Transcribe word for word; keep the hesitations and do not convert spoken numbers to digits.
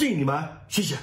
敬你们，谢谢。